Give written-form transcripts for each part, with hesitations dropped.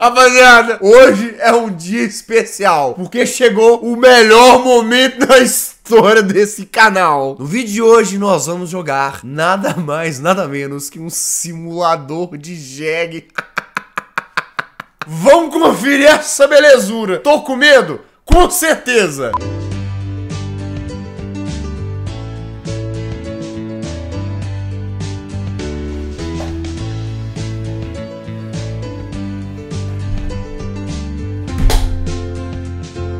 Rapaziada, hoje é um dia especial, porque chegou o melhor momento da história desse canal. No vídeo de hoje nós vamos jogar nada mais, nada menos que um simulador de jegue. Vamos conferir essa belezura. Tô com medo? Com certeza.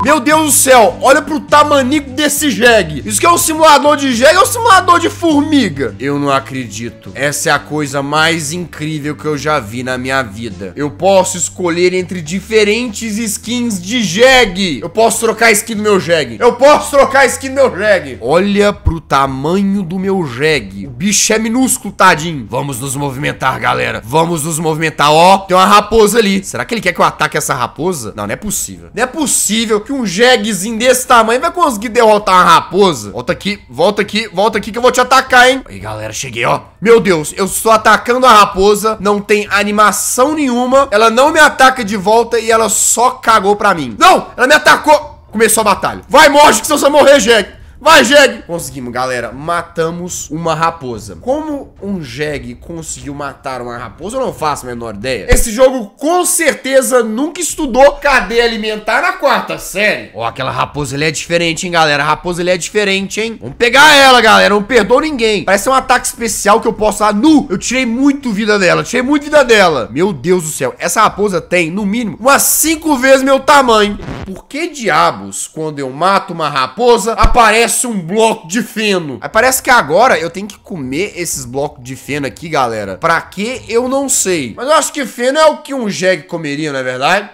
Meu Deus do céu, olha pro tamanico desse jegue. Isso que é um simulador de jegue ou um simulador de formiga? Eu não acredito. Essa é a coisa mais incrível que eu já vi na minha vida. Eu posso escolher entre diferentes skins de jegue. Eu posso trocar a skin do meu jegue. Eu posso trocar a skin do meu jegue. Olha pro tamanho do meu jegue. O bicho é minúsculo, tadinho. Vamos nos movimentar, galera. Vamos nos movimentar. Ó, tem uma raposa ali. Será que ele quer que eu ataque essa raposa? Não, não é possível. Não é possível que um jeguezinho desse tamanho vai conseguir derrotar uma raposa. Volta aqui, volta aqui, volta aqui que eu vou te atacar, hein? Aí, galera, cheguei, ó. Meu Deus, eu estou atacando a raposa. Não tem animação nenhuma. Ela não me ataca de volta e ela só cagou pra mim. Não, ela me atacou. Começou a batalha. Vai, morre, que se você morrer, jegue. Vai, jegue! Conseguimos, galera. Matamos uma raposa. Como um jegue conseguiu matar uma raposa, eu não faço a menor ideia. Esse jogo, com certeza, nunca estudou cadeia alimentar na quarta série. Ó, aquela raposa ali é diferente, hein, galera? A raposa ali é diferente, hein? Vamos pegar ela, galera. Não perdoa ninguém. Parece um ataque especial que eu posso... Ah, nu! Eu tirei muito vida dela. Tirei muito vida dela. Meu Deus do céu. Essa raposa tem, no mínimo, umas 5 vezes meu tamanho. Por que diabos, quando eu mato uma raposa, aparece um bloco de feno? Aí parece que agora eu tenho que comer esses blocos de feno aqui, galera. Pra que? Eu não sei. Mas eu acho que feno é o que um jegue comeria, não é verdade?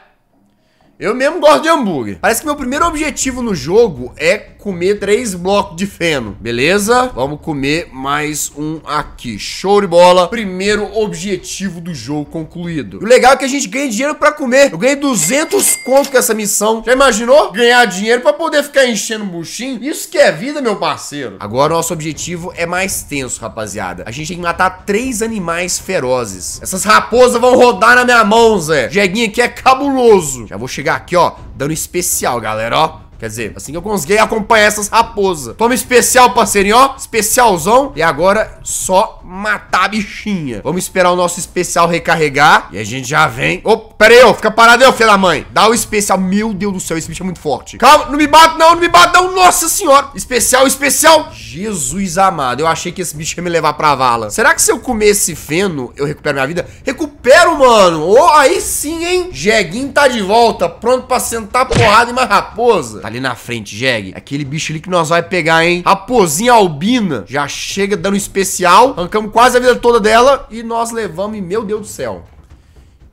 Eu mesmo gosto de hambúrguer. Parece que meu primeiro objetivo no jogo é comer 3 blocos de feno. Beleza? Vamos comer mais um aqui. Show de bola. Primeiro objetivo do jogo concluído. O legal é que a gente ganha dinheiro pra comer. Eu ganhei 200 conto com essa missão. Já imaginou? Ganhar dinheiro pra poder ficar enchendo o buchinho? Isso que é vida, meu parceiro. Agora o nosso objetivo é mais tenso, rapaziada. A gente tem que matar 3 animais ferozes. Essas raposas vão rodar na minha mão, Zé. Jeguinho aqui é cabuloso. Já vou chegar aqui, ó, dando especial, galera, ó. Quer dizer, assim que eu consegui acompanhar essas raposas. Toma especial, parceirinho, ó. Especialzão. E agora, só matar a bichinha. Vamos esperar o nosso especial recarregar. E a gente já vem. Opa, pera aí, ó. Fica parado aí, filho da mãe. Dá o especial. Meu Deus do céu, esse bicho é muito forte. Calma, não me bate não, não me bate não. Nossa senhora. Especial, especial. Jesus amado, eu achei que esse bicho ia me levar pra vala. Será que se eu comer esse feno, eu recupero minha vida? Recupero, mano. Oh, aí sim, hein. Jeguinho tá de volta. Pronto pra sentar porrada em uma raposa. Tá ali na frente, jegue. Aquele bicho ali que nós vai pegar, hein? Raposinha albina. Já chega dando especial. Arrancamos quase a vida toda dela. E nós levamos, e meu Deus do céu.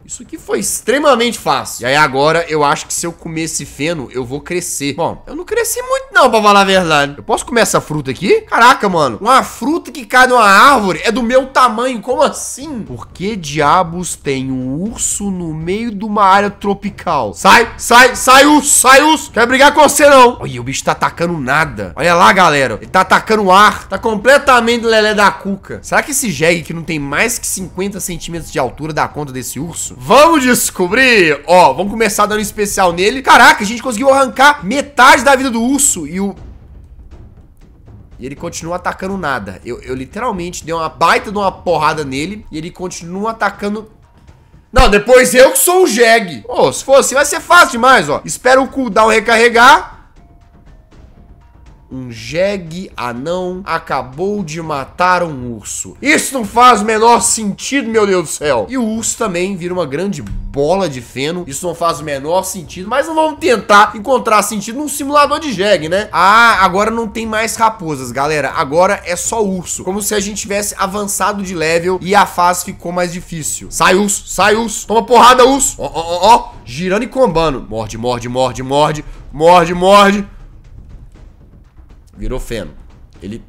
Isso aqui foi extremamente fácil. E aí agora eu acho que se eu comer esse feno, eu vou crescer. Bom, eu não cresci muito não, pra falar a verdade. Eu posso comer essa fruta aqui? Caraca, mano. Uma fruta que cai numa árvore é do meu tamanho. Como assim? Por que diabos tem um urso no meio de uma área tropical? Sai, sai, sai urso, sai urso. Quero brigar com você não. Olha, o bicho tá atacando nada. Olha lá, galera. Ele tá atacando o ar. Tá completamente lelé da cuca. Será que esse jegue que não tem mais que 50 centímetros de altura dá conta desse urso? Vamos descobrir. Ó, vamos começar dando um especial nele. Caraca, a gente conseguiu arrancar metade da vida do urso. E ele continua atacando nada. Eu literalmente dei uma baita de uma porrada nele. E ele continua atacando... Não, depois eu que sou o jegue. Ô, se fosse assim vai ser fácil demais, ó. Espera o cooldown recarregar. Um jegue anão acabou de matar um urso. Isso não faz o menor sentido, meu Deus do céu. E o urso também vira uma grande bola de feno. Isso não faz o menor sentido, mas não vamos tentar encontrar sentido num simulador de jegue, né? Ah, agora não tem mais raposas, galera. Agora é só urso. Como se a gente tivesse avançado de level e a fase ficou mais difícil. Sai, urso. Sai, urso. Toma porrada, urso. Ó, ó, ó, ó. Girando e combando. Morde, morde, morde, morde. Morde, morde. Virou feno. Ele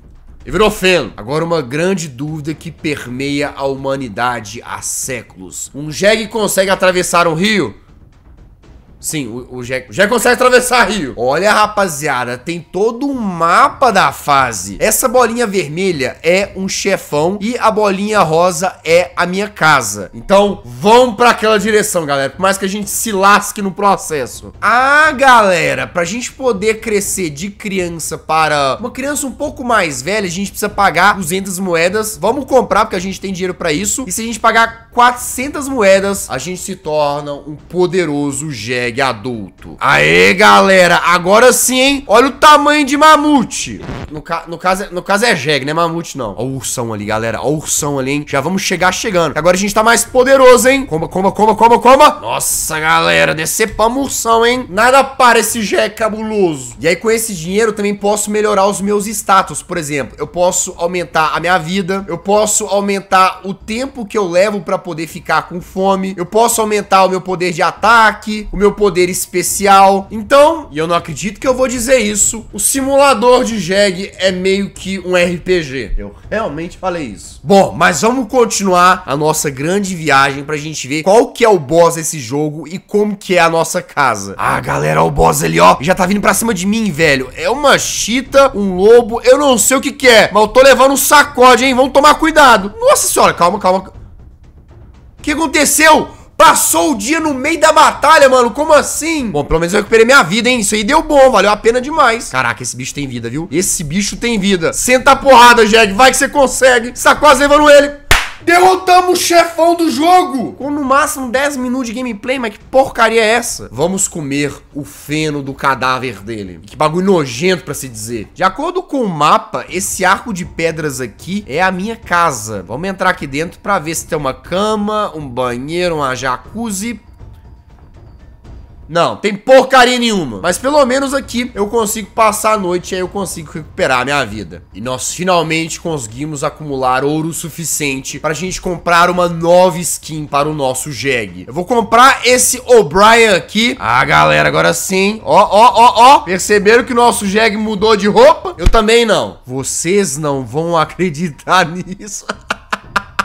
virou feno. Agora uma grande dúvida que permeia a humanidade há séculos. Um jegue consegue atravessar um rio? Sim, o Jack consegue atravessar rio. Olha, rapaziada, tem todo um mapa da fase. Essa bolinha vermelha é um chefão e a bolinha rosa é a minha casa. Então, vão pra aquela direção, galera. Por mais que a gente se lasque no processo. Ah, galera, pra gente poder crescer de criança para uma criança um pouco mais velha, a gente precisa pagar 200 moedas. Vamos comprar, porque a gente tem dinheiro pra isso. E se a gente pagar 400 moedas, a gente se torna um poderoso Jack adulto. Aê, galera, agora sim, hein? Olha o tamanho de mamute. No caso é jegue, né? Mamute não. Ó o ursão ali, galera. Ó o ursão ali, hein? Já vamos chegando. Agora a gente tá mais poderoso, hein? Coma. Nossa, galera, decepamos o ursão, hein? Nada para esse jegue cabuloso. E aí com esse dinheiro eu também posso melhorar os meus status, por exemplo. Eu posso aumentar a minha vida. Eu posso aumentar o tempo que eu levo pra poder ficar com fome. Eu posso aumentar o meu poder de ataque, o meu poder especial. Então, e eu não acredito que eu vou dizer isso, o simulador de jegue é meio que um RPG. Eu realmente falei isso. Bom, mas vamos continuar a nossa grande viagem pra gente ver qual que é o boss desse jogo e como que é a nossa casa. Ah, galera, o boss ali, ó, já tá vindo pra cima de mim, velho. É uma chita, um lobo, eu não sei o que que é, mas eu tô levando um sacode, hein? Vamos tomar cuidado. Nossa senhora, calma. O que aconteceu? Passou o dia no meio da batalha, mano. Como assim? Bom, pelo menos eu recuperei minha vida, hein? Isso aí deu bom, valeu a pena demais. Caraca, esse bicho tem vida, viu? Esse bicho tem vida. Senta a porrada, Jack. Vai que você consegue. Está quase levando ele. Derrotamos o chefão do jogo com no máximo 10 minutos de gameplay. Mas que porcaria é essa? Vamos comer o feno do cadáver dele. Que bagulho nojento pra se dizer. De acordo com o mapa, esse arco de pedras aqui é a minha casa. Vamos entrar aqui dentro pra ver se tem uma cama, um banheiro, uma jacuzzi. Não, tem porcaria nenhuma. Mas pelo menos aqui eu consigo passar a noite e aí eu consigo recuperar a minha vida. E nós finalmente conseguimos acumular ouro suficiente pra gente comprar uma nova skin para o nosso jegue. Eu vou comprar esse O'Brien aqui. Ah, galera, agora sim. Ó. Perceberam que o nosso jegue mudou de roupa? Eu também não. Vocês não vão acreditar nisso.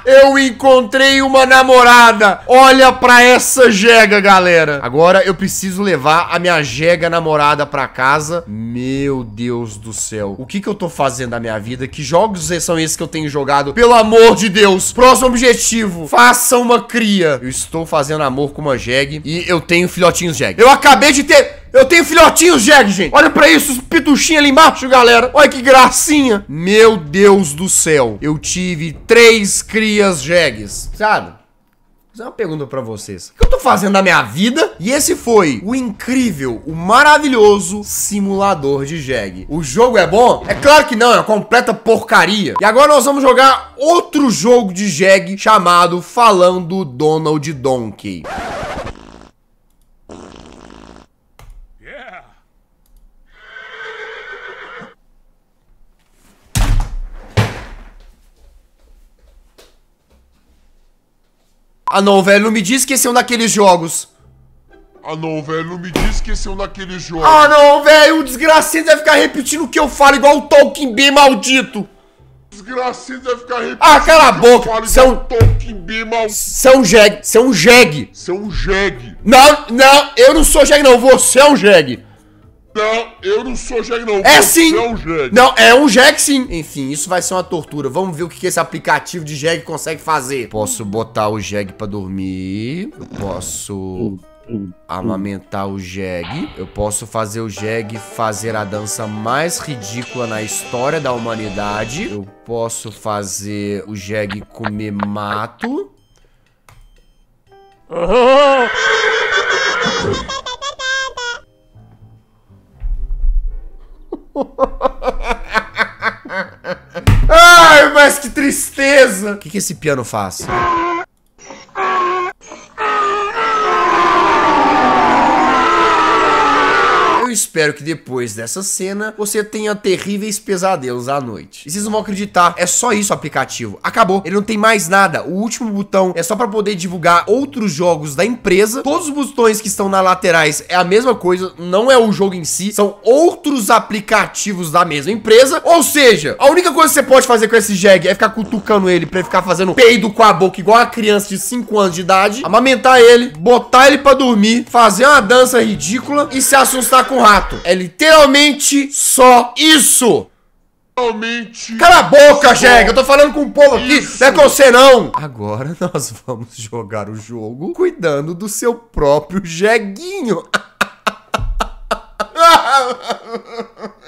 Eu encontrei uma namorada. Olha pra essa jega, galera. Agora eu preciso levar a minha jega namorada pra casa. Meu Deus do céu. O que que eu tô fazendo da minha vida? Que jogos são esses que eu tenho jogado? Pelo amor de Deus. Próximo objetivo. Faça uma cria. Eu estou fazendo amor com uma jegue e eu tenho filhotinhos jegue. Eu acabei de ter... Eu tenho filhotinhos jegue, gente. Olha pra isso, os pituxinhos ali embaixo, galera. Olha que gracinha. Meu Deus do céu. Eu tive 3 crias jegues, sabe? Vou fazer uma pergunta pra vocês. O que eu tô fazendo na minha vida? E esse foi o incrível, o maravilhoso simulador de jegue. O jogo é bom? É claro que não, é uma completa porcaria. E agora nós vamos jogar outro jogo de jegue chamado Falando Donald Donkey. Ah não, velho, não me diz que esse é um daqueles jogos. Ah não, velho, não me diz que esse é um daqueles jogos. Ah não, velho, o desgracido vai ficar repetindo o que eu falo igual o Tolkien B maldito. Desgracido vai ficar repetindo. Ah, cala a boca. São Tolkien B maldito. São jegue, são jegue. São jegue. Não, eu não sou jegue não, você é um jegue. Não, eu não sou jegue não. É sim. Você é um jegue. Não, é um jegue sim. Enfim, isso vai ser uma tortura. Vamos ver o que esse aplicativo de jegue consegue fazer. Posso botar o jegue pra dormir. Eu posso amamentar o jegue. Eu posso fazer o jegue fazer a dança mais ridícula na história da humanidade. Eu posso fazer o jegue comer mato. Ai, mas que tristeza. O que que esse piano faz? Eu espero que depois dessa cena você tenha terríveis pesadelos à noite. E vocês não vão acreditar, é só isso o aplicativo. Acabou, ele não tem mais nada. O último botão é só para poder divulgar outros jogos da empresa. Todos os botões que estão na laterais é a mesma coisa, não é o jogo em si, são outros aplicativos da mesma empresa. Ou seja, a única coisa que você pode fazer com esse jegue é ficar cutucando ele pra ele ficar fazendo peido com a boca igual a criança de 5 anos de idade, amamentar ele, botar ele pra dormir, fazer uma dança ridícula e se assustar com o rato. É literalmente só isso. Cala a boca, Jegue, eu tô falando com o povo aqui, não é com você não. Agora nós vamos jogar o jogo cuidando do seu próprio jeguinho.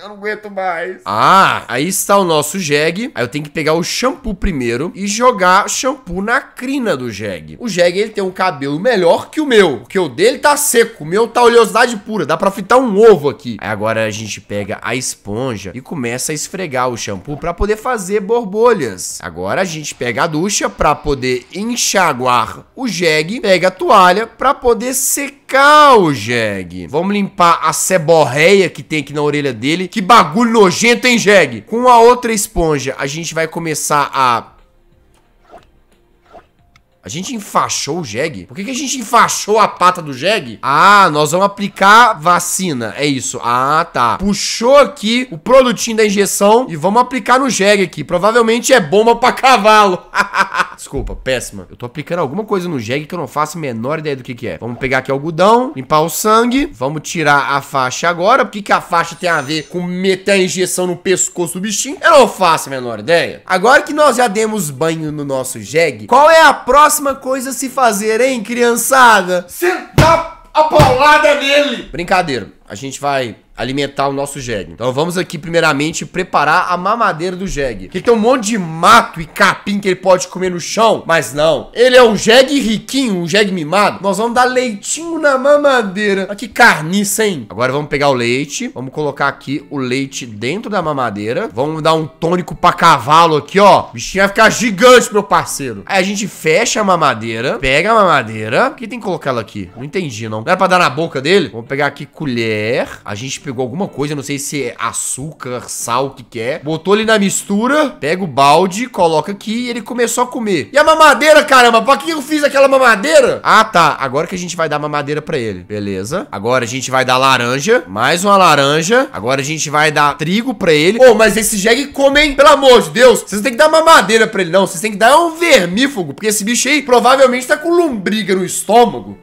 Eu não aguento mais. Ah, aí está o nosso jegue. Aí eu tenho que pegar o shampoo primeiro e jogar shampoo na crina do jegue. O jegue, ele tem um cabelo melhor que o meu, porque o dele tá seco, o meu tá oleosidade pura, dá pra fritar um ovo aqui. Aí agora a gente pega a esponja e começa a esfregar o shampoo pra poder fazer borbolhas. Agora a gente pega a ducha pra poder enxaguar o jegue, pega a toalha pra poder secar o jegue. Vamos limpar a ceborreia que tem aqui na orelha dele. Que bagulho nojento, hein, Jegue? Com a outra esponja, a gente vai começar a... A gente enfaixou o jegue? Por que que a gente enfaixou a pata do jegue? Ah, nós vamos aplicar vacina, é isso. Ah, tá. Puxou aqui o produtinho da injeção e vamos aplicar no jegue aqui. Provavelmente é bomba pra cavalo. Desculpa, péssima. Eu tô aplicando alguma coisa no jegue que eu não faço a menor ideia do que é. Vamos pegar aqui algodão, limpar o sangue. Vamos tirar a faixa agora. Por que que a faixa tem a ver com meter a injeção no pescoço do bichinho? Eu não faço a menor ideia. Agora que nós já demos banho no nosso jegue, qual é a próxima coisa a se fazer, hein, criançada? Sentar a paulada nele! Brincadeira, a gente vai alimentar o nosso jegue. Então vamos aqui primeiramente preparar a mamadeira do jegue, que tem um monte de mato e capim que ele pode comer no chão, mas não, ele é um jegue riquinho, um jegue mimado. Nós vamos dar leitinho na mamadeira. Olha que carniça, hein? Agora vamos pegar o leite, vamos colocar aqui o leite dentro da mamadeira, vamos dar um tônico pra cavalo aqui, ó. O bichinho vai ficar gigante, meu parceiro. Aí a gente fecha a mamadeira, pega a mamadeira. Por que tem que colocar ela aqui? Não entendi, não. Não era pra dar na boca dele? Vamos pegar aqui colher. A gente pegou alguma coisa, não sei se é açúcar, sal, o que que é. Botou ele na mistura, pega o balde, coloca aqui e ele começou a comer. E a mamadeira, caramba, pra que eu fiz aquela mamadeira? Ah, tá, agora que a gente vai dar mamadeira pra ele. Beleza, agora a gente vai dar laranja, mais uma laranja. Agora a gente vai dar trigo pra ele. Ô, mas esse jegue come, hein? Pelo amor de Deus, vocês não tem que dar mamadeira pra ele, não. Vocês tem que dar um vermífugo, porque esse bicho aí provavelmente tá com lombriga no estômago.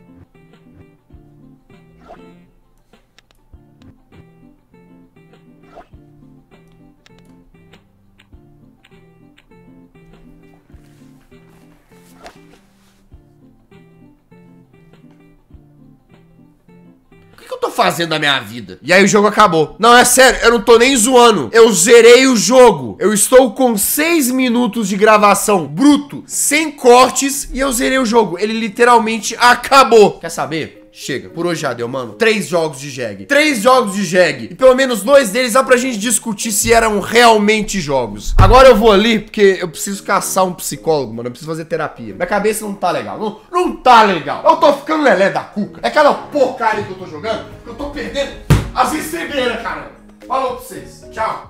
Fazendo a minha vida. E aí o jogo acabou. Não, é sério, eu não tô nem zoando. Eu zerei o jogo. Eu estou com 6 minutos de gravação bruto, sem cortes, e eu zerei o jogo. Ele literalmente acabou. Quer saber? Chega, por hoje já deu, mano. 3 jogos de jegue. 3 jogos de jegue. E pelo menos 2 deles dá pra gente discutir se eram realmente jogos. Agora eu vou ali, porque eu preciso caçar um psicólogo, mano. Eu preciso fazer terapia. Minha cabeça não tá legal. Não tá legal. Eu tô ficando lelé da cuca. É aquela porcaria que eu tô jogando, que eu tô perdendo as estribeiras, caramba. Falou pra vocês. Tchau.